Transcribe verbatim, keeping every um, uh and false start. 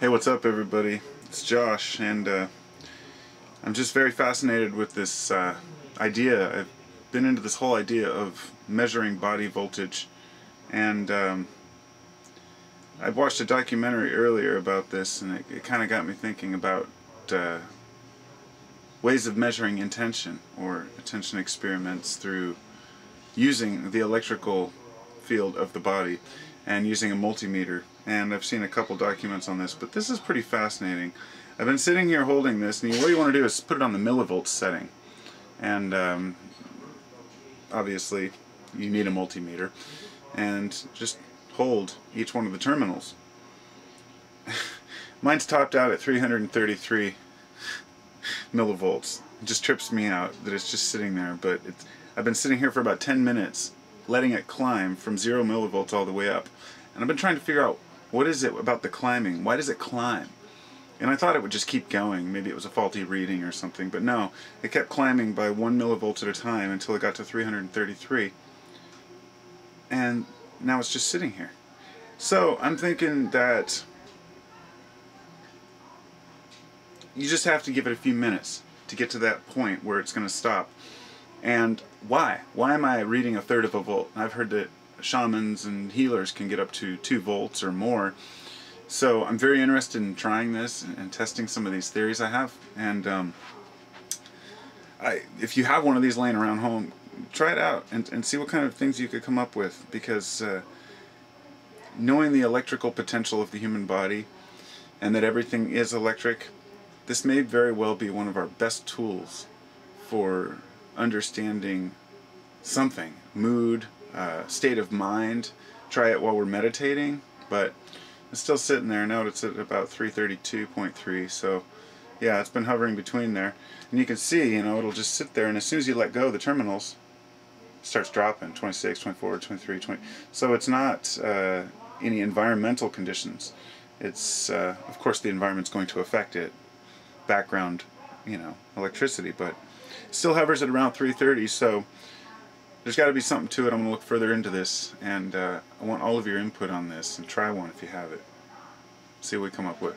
Hey, what's up everybody? It's Josh, and uh, I'm just very fascinated with this uh, idea. I've been into this whole idea of measuring body voltage, and um, I watched a documentary earlier about this, and it, it kind of got me thinking about uh, ways of measuring intention, or attention experiments, through using the electrical field of the body and using a multimeter. And I've seen a couple documents on this, but this is pretty fascinating. I've been sitting here holding this, and what you want to do is put it on the millivolts setting, and um, obviously you need a multimeter, and just hold each one of the terminals. Mine's topped out at three hundred thirty-three millivolts. It just trips me out that it's just sitting there, but it's, I've been sitting here for about ten minutes letting it climb from zero millivolts all the way up. And I've been trying to figure out, what is it about the climbing? Why does it climb? And I thought it would just keep going. Maybe it was a faulty reading or something, but no. It kept climbing by one millivolt at a time until it got to three hundred thirty-three. And now it's just sitting here. So I'm thinking that you just have to give it a few minutes to get to that point where it's going to stop. And why? Why am I reading a third of a volt? I've heard that shamans and healers can get up to two volts or more. So I'm very interested in trying this and, and testing some of these theories I have. And um, I, if you have one of these laying around home, try it out and, and see what kind of things you could come up with. Because uh, knowing the electrical potential of the human body, and that everything is electric, this may very well be one of our best tools for understanding something, mood, Uh, state of mind. Try it while we're meditating, but it's still sitting there. Now it's at about three thirty-two point three, so yeah, it's been hovering between there. And you can see, you know, it'll just sit there, and as soon as you let go, the terminals starts dropping, twenty-six, twenty-four, twenty-three, twenty. So it's not uh, any environmental conditions. It's, uh, of course, the environment's going to affect it, background, you know, electricity, but it still hovers at around three thirty, so there's got to be something to it. I'm going to look further into this, and uh, I want all of your input on this, and try one if you have it. See what we come up with.